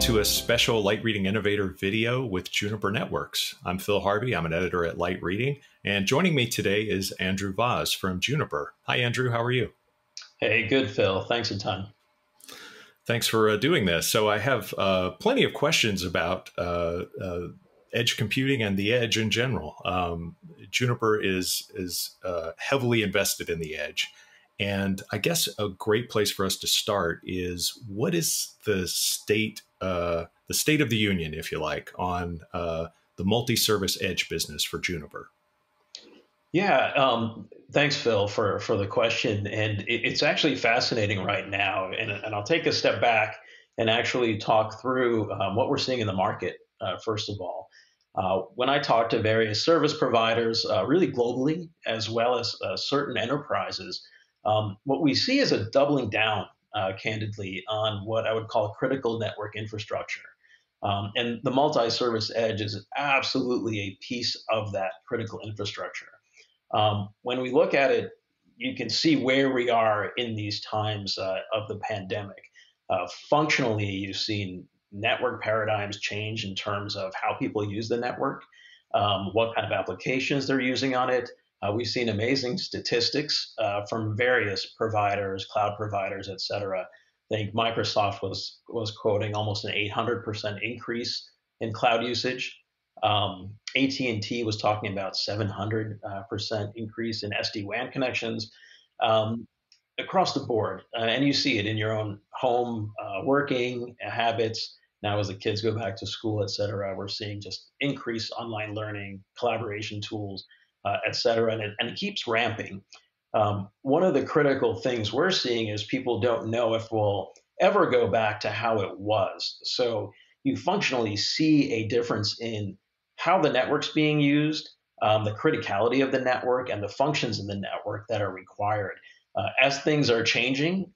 to a special Light Reading Innovator video with Juniper Networks. I'm Phil Harvey. I'm an editor at Light Reading. And joining me today is Andrew Vaz from Juniper. Hi, Andrew. How are you? Hey, good, Phil. Thanks a ton. Thanks for doing this. So I have plenty of questions about edge computing and the edge in general. Juniper is heavily invested in the edge. And I guess a great place for us to start is what is the state of the union, if you like, on the multi-service edge business for Juniper? Yeah, thanks, Phil, for the question. And it's actually fascinating right now. And I'll take a step back and actually talk through what we're seeing in the market, first of all. When I talk to various service providers, really globally, as well as certain enterprises, what we see is a doubling down, candidly, on what I would call critical network infrastructure. And the multi-service edge is absolutely a piece of that critical infrastructure. When we look at it, you can see where we are in these times of the pandemic. Functionally, you've seen network paradigms change in terms of how people use the network, what kind of applications they're using on it. We've seen amazing statistics from various providers, cloud providers, et cetera. I think Microsoft was quoting almost an 800% increase in cloud usage. AT&T was talking about 700% increase in SD-WAN connections across the board. And you see it in your own home working habits. Now, as the kids go back to school, et cetera, we're seeing just increased online learning, collaboration tools, et cetera, and it keeps ramping. One of the critical things we're seeing is people don't know if we'll ever go back to how it was. So you functionally see a difference in how the network's being used, the criticality of the network, and the functions in the network that are required. As things are changing,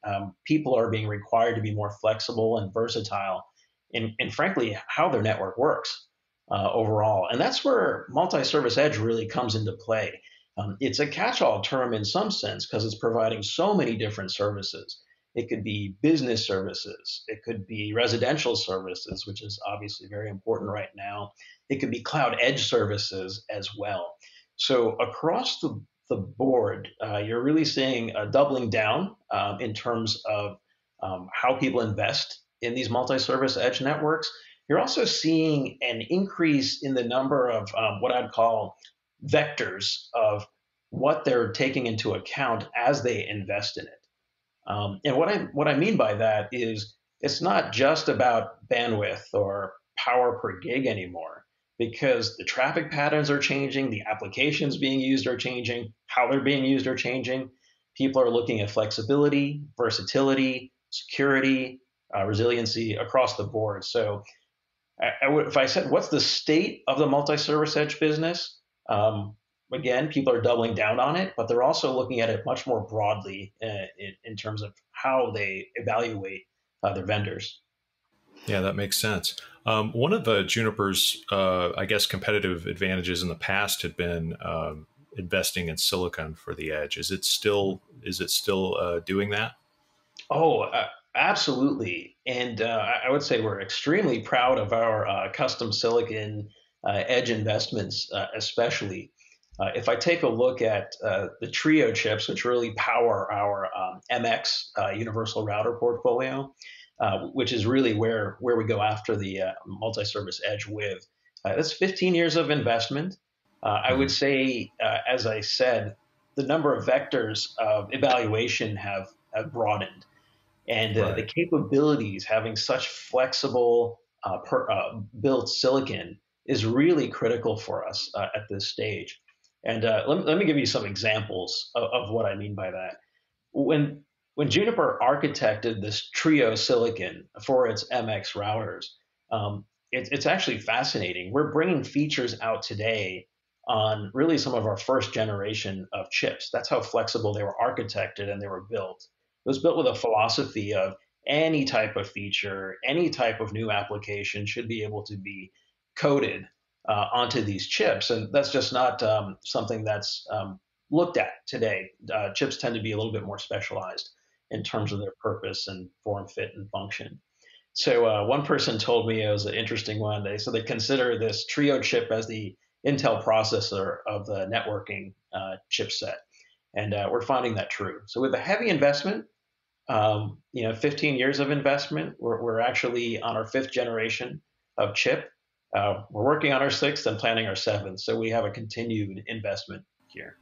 people are being required to be more flexible and versatile in frankly, how their network works. Overall. And that's where multi-service edge really comes into play. It's a catch-all term in some sense because it's providing so many different services. It could be business services. It could be residential services, which is obviously very important right now. It could be cloud edge services as well. So across the board, you're really seeing a doubling down in terms of how people invest in these multi-service edge networks. You're also seeing an increase in the number of what I'd call vectors of what they're taking into account as they invest in it. And what I mean by that is it's not just about bandwidth or power per gig anymore, because the traffic patterns are changing, the applications being used are changing, how they're being used are changing. People are looking at flexibility, versatility, security, resiliency across the board. So if I said, what's the state of the multi-service edge business? Again, people are doubling down on it, but they're also looking at it much more broadly in terms of how they evaluate their vendors. Yeah, that makes sense. One of the Juniper's, I guess, competitive advantages in the past had been investing in silicon for the edge. Is it still doing that? Oh, absolutely. And I would say we're extremely proud of our custom silicon edge investments, especially. If I take a look at the Trio chips, which really power our MX universal router portfolio, which is really where we go after the multi-service edge with. That's 15 years of investment. I would say, as I said, the number of vectors of evaluation have broadened. And right. The capabilities, having such flexible built silicon is really critical for us at this stage. And let me give you some examples of what I mean by that. When Juniper architected this Trio silicon for its MX routers, it's actually fascinating. We're bringing features out today on really some of our first generation of chips. That's how flexible they were architected and they were built. It was built with a philosophy of any type of feature, any type of new application should be able to be coded onto these chips. And that's just not something that's looked at today. Chips tend to be a little bit more specialized in terms of their purpose and form, fit, and function. So one person told me, it was an interesting one. They said they consider this Trio chip as the Intel processor of the networking chipset. And we're finding that true. So with a heavy investment, 15 years of investment, we're actually on our 5th generation of chip. We're working on our 6th and planning our 7th. So we have a continued investment here.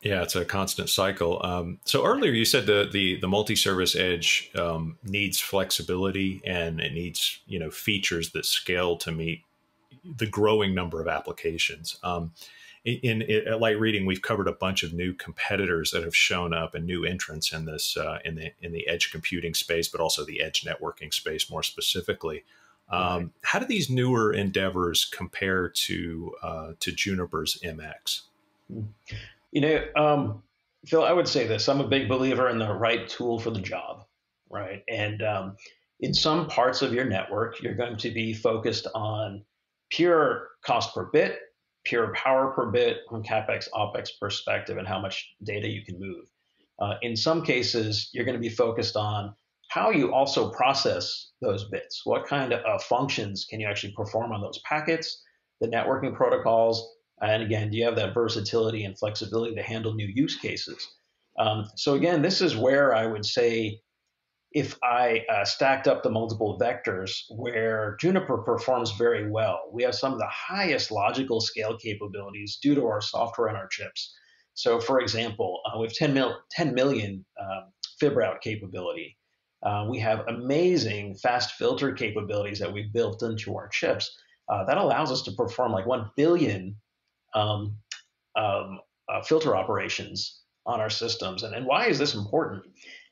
Yeah, it's a constant cycle. So earlier you said the multi-service edge needs flexibility, and it needs, features that scale to meet the growing number of applications. At Light Reading, we've covered a bunch of new competitors that have shown up and new entrants in this in the edge computing space, but also the edge networking space more specifically. Right. How do these newer endeavors compare to Juniper's MX? Phil, I would say this. I'm a big believer in the right tool for the job, right? And in some parts of your network, you're going to be focused on pure cost per bit, pure power per bit from CapEx, OpEx perspective, and how much data you can move. In some cases, you're going to be focused on how you also process those bits. What kind of functions can you actually perform on those packets, the networking protocols, and again, do you have that versatility and flexibility to handle new use cases? So again, this is where I would say, if I stacked up the multiple vectors, where Juniper performs very well, we have some of the highest logical scale capabilities due to our software and our chips. So for example, we have 10 million Fib route capability. We have amazing fast filter capabilities that we've built into our chips. That allows us to perform like 1 billion filter operations on our systems. And why is this important?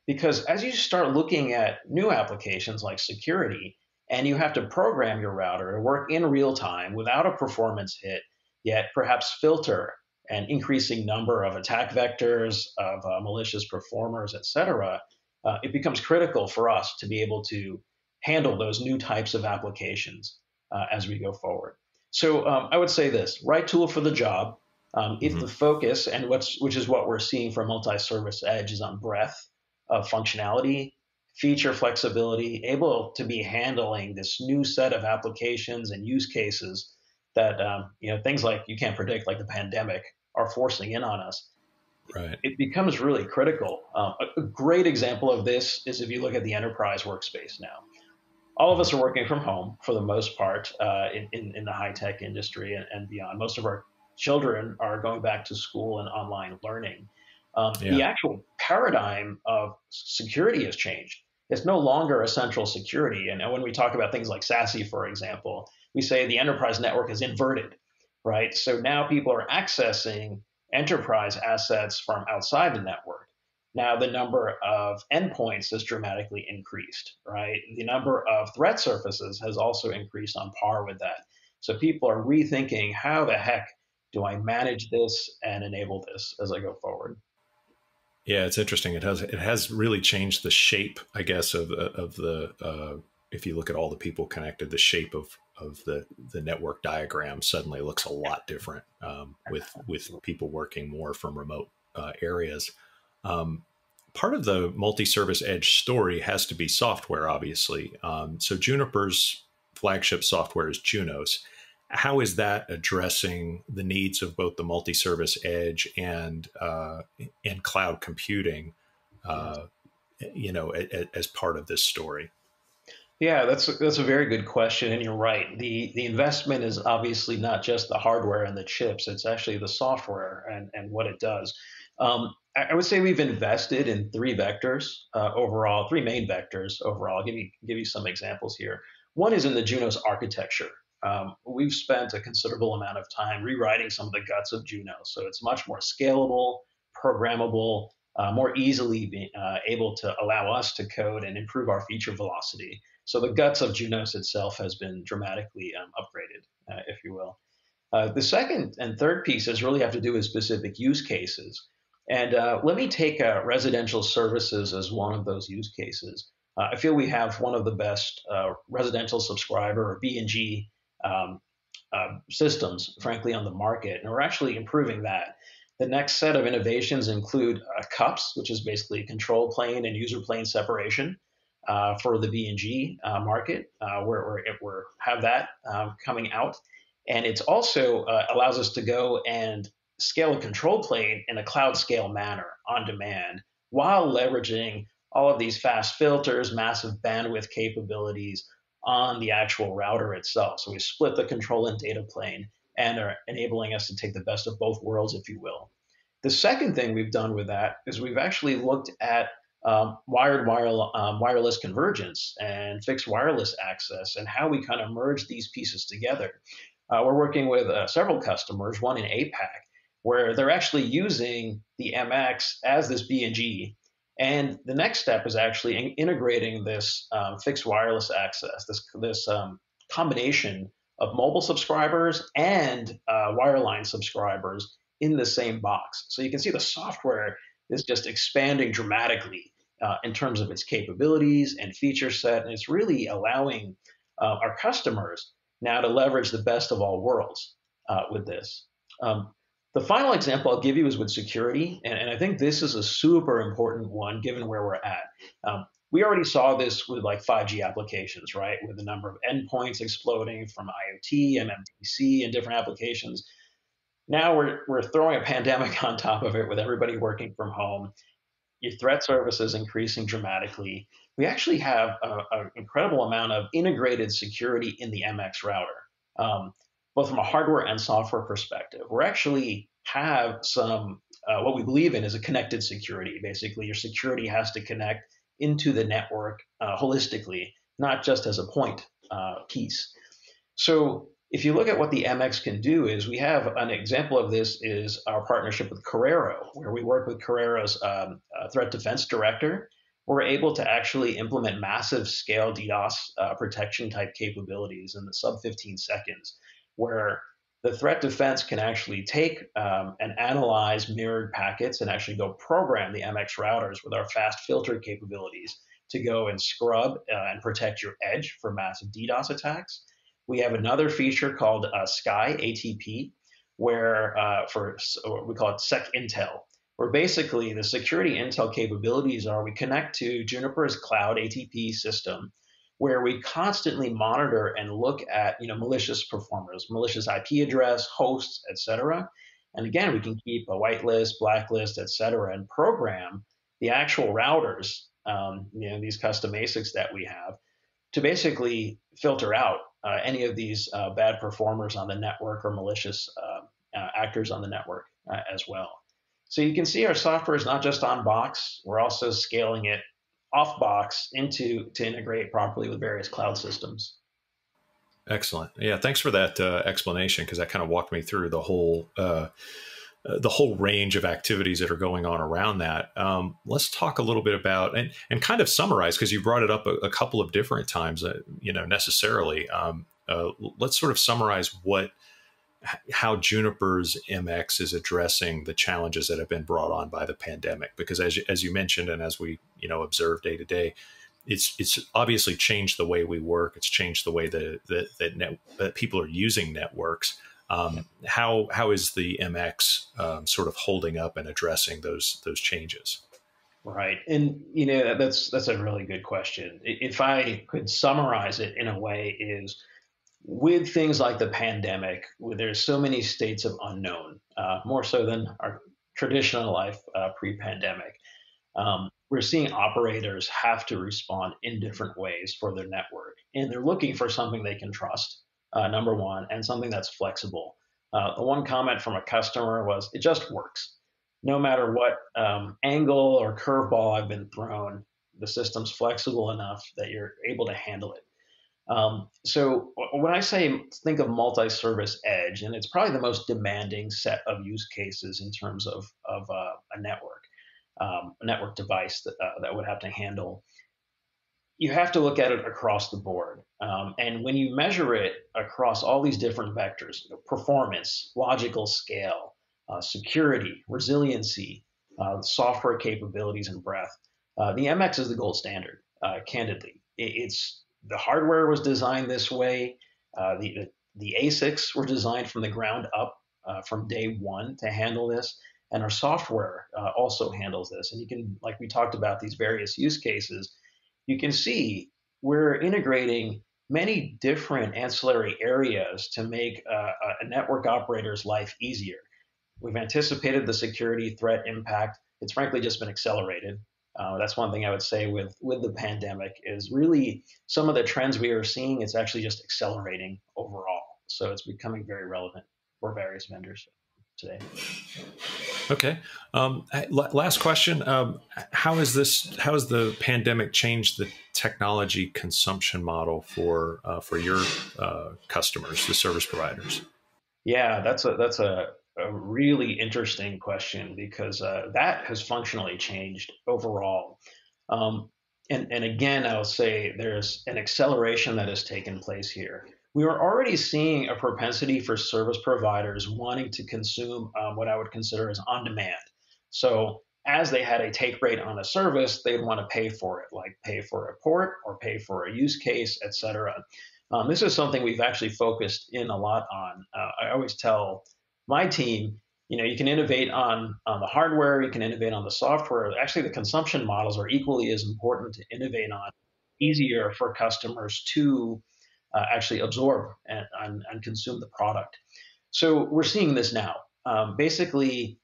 Because as you start looking at new applications like security, and you have to program your router to work in real time without a performance hit, yet perhaps filter an increasing number of attack vectors, of malicious performers, et cetera, it becomes critical for us to be able to handle those new types of applications as we go forward. So I would say this, right tool for the job. If the focus, and which is what we're seeing for multi-service edge, is on breadth of functionality, feature flexibility, able to be handling this new set of applications and use cases that things like you can't predict, like the pandemic, are forcing in on us. Right. It becomes really critical. A great example of this is if you look at the enterprise workspace now. All of us are working from home for the most part in the high-tech industry and beyond. Most of our children are going back to school and online learning. The actual paradigm of security has changed. It's no longer essential security. And when we talk about things like SASE, for example, we say the enterprise network is inverted, right? So now people are accessing enterprise assets from outside the network. Now the number of endpoints has dramatically increased, right? The number of threat surfaces has also increased on par with that. So people are rethinking, how the heck do I manage this and enable this as I go forward? Yeah, it's interesting. It has really changed the shape, I guess, of the if you look at all the people connected, the shape of the network diagram suddenly looks a lot different with people working more from remote areas. Part of the multi-service edge story has to be software, obviously. So Juniper's flagship software is Junos. How is that addressing the needs of both the multi-service edge and cloud computing, as part of this story? Yeah, that's a very good question, and you're right. The investment is obviously not just the hardware and the chips; it's actually the software and what it does. I would say we've invested in three main vectors overall. I'll give you some examples here. One is in the Junos architecture. We've spent a considerable amount of time rewriting some of the guts of Junos, so it's much more scalable, programmable, more easily able to allow us to code and improve our feature velocity. So the guts of Junos itself has been dramatically upgraded, if you will. The second and third pieces really have to do with specific use cases. And let me take residential services as one of those use cases. I feel we have one of the best residential subscriber, or BNG, systems, frankly, on the market, and we're actually improving that. The next set of innovations include CUPS, which is basically control plane and user plane separation. for the BNG market, where have that coming out. And it's also allows us to go and scale a control plane in a cloud scale manner on demand, while leveraging all of these fast filters, massive bandwidth capabilities on the actual router itself. So we split the control and data plane and are enabling us to take the best of both worlds, if you will. The second thing we've done with that is we've actually looked at wireless convergence and fixed wireless access and how we kind of merge these pieces together. We're working with several customers, one in APAC, where they're actually using the MX as this BNG. And the next step is actually integrating this fixed wireless access, this combination of mobile subscribers and wireline subscribers in the same box. So you can see the software is just expanding dramatically in terms of its capabilities and feature set. And it's really allowing our customers now to leverage the best of all worlds with this. The final example I'll give you is with security, and I think this is a super important one given where we're at. We already saw this with like 5G applications, right? With the number of endpoints exploding from IoT and MPC and different applications. Now we're throwing a pandemic on top of it with everybody working from home. Your threat services increasing dramatically. We actually have an incredible amount of integrated security in the MX router. Both from a hardware and software perspective. We actually have some, what we believe in is a connected security. Basically, your security has to connect into the network holistically, not just as a point piece. So if you look at what the MX can do is, we have an example of this is our partnership with Carrero, where we work with Carrero's threat defense director. We're able to actually implement massive scale DDoS protection type capabilities in the sub 15 seconds. Where the threat defense can actually take and analyze mirrored packets and actually go program the MX routers with our fast filter capabilities to go and scrub and protect your edge for massive DDoS attacks. We have another feature called Sky ATP, where we call it Sec Intel, where basically the security intel capabilities are we connect to Juniper's cloud ATP system, where we constantly monitor and look at malicious performers, malicious IP address, hosts, et cetera. And again, we can keep a whitelist, blacklist, et cetera, and program the actual routers, these custom ASICs that we have, to basically filter out any of these bad performers on the network or malicious actors on the network as well. So you can see our software is not just on box, we're also scaling it off box to integrate properly with various cloud systems. Excellent. Yeah, thanks for that explanation, because that kind of walked me through the whole range of activities that are going on around that. Let's talk a little bit about and kind of summarize, because you brought it up a couple of different times, necessarily. Let's sort of summarize how Juniper's MX is addressing the challenges that have been brought on by the pandemic, because as you mentioned, and as we observe day to day, it's obviously changed the way we work. It's changed the way that people are using networks. How is the MX sort of holding up and addressing those changes? Right, and that's a really good question. If I could summarize it in a way, is with things like the pandemic, where there's so many states of unknown, more so than our traditional life pre-pandemic, we're seeing operators have to respond in different ways for their network. And they're looking for something they can trust, number one, and something that's flexible. The one comment from a customer was, it just works. No matter what angle or curveball I've been thrown, the system's flexible enough that you're able to handle it. So when I say think of multi-service edge, and it's probably the most demanding set of use cases in terms of a network device that would have to handle, you have to look at it across the board. And when you measure it across all these different vectors, performance, logical scale, security, resiliency, software capabilities, and breadth, the MX is the gold standard, candidly. The hardware was designed this way. The ASICs were designed from the ground up from day one to handle this. And our software also handles this. And you can, like we talked about, these various use cases. you can see we're integrating many different ancillary areas to make a network operator's life easier. We've anticipated the security threat impact. It's frankly just been accelerated. That's one thing I would say with the pandemic is really some of the trends we are seeing, it's actually just accelerating overall. So it's becoming very relevant for various vendors today. Okay. Last question. How has the pandemic changed the technology consumption model for your customers, the service providers? Yeah, that's a really interesting question because that has functionally changed overall. And again, I'll say there's an acceleration that has taken place here. We were already seeing a propensity for service providers wanting to consume what I would consider as on-demand. So as they had a take rate on a service, they'd want to pay for it, like pay for a port or pay for a use case, et cetera. This is something we've actually focused in a lot on. I always tell my team, you know, you can innovate on the hardware, you can innovate on the software. Actually, the consumption models are equally as important to innovate on, easier for customers to actually absorb and consume the product. So we're seeing this now. Basically,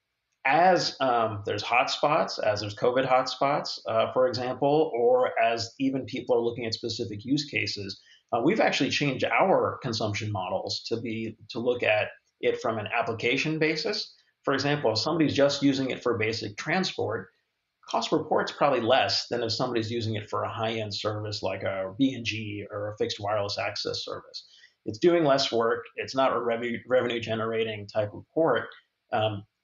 as there's hotspots, as there's COVID hotspots, for example, or as even people are looking at specific use cases, we've actually changed our consumption models to look at it from an application basis. For example, if somebody's just using it for basic transport, cost per port's probably less than if somebody's using it for a high-end service like a BNG or a fixed wireless access service. It's doing less work. It's not a revenue-generating type of port.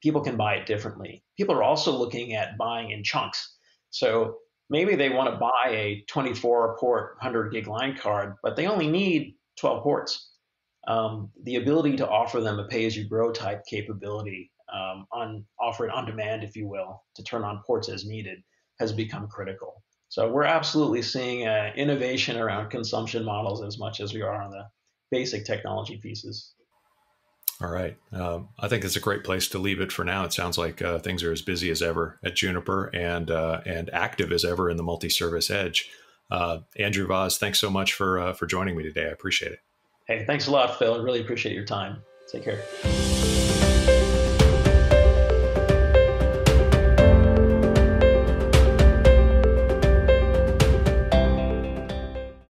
People can buy it differently. People are also looking at buying in chunks. So maybe they want to buy a 24-port 100-gig line card, but they only need 12 ports. The ability to offer them a pay-as-you-grow type capability, offer it on demand, if you will, to turn on ports as needed, has become critical. So we're absolutely seeing innovation around consumption models as much as we are on the basic technology pieces. All right. I think it's a great place to leave it for now. It sounds like things are as busy as ever at Juniper and active as ever in the multi-service edge. Andrew Vaz, thanks so much for joining me today. I appreciate it. Hey, thanks a lot, Phil. I really appreciate your time. Take care.